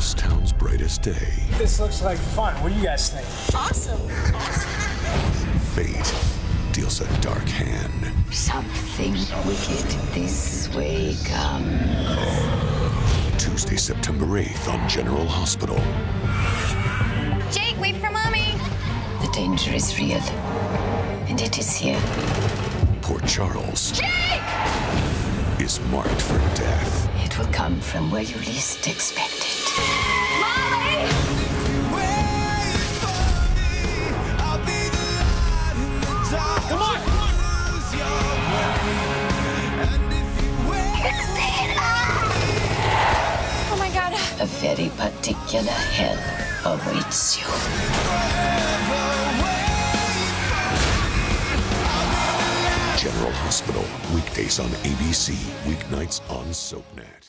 this town's brightest day. This looks like fun. What do you guys think? Awesome. Fate deals a dark hand. Something wicked this way comes. Tuesday, September 8th on General Hospital. Jake, wait for Mommy. The danger is real, and it is here. Port Charles. Jake! Is marked for death. It will come from where you least expect it. Molly! Come on! It's Santa! Oh my God. A very particular hell awaits you. General Hospital, weekdays on ABC, weeknights on SoapNet.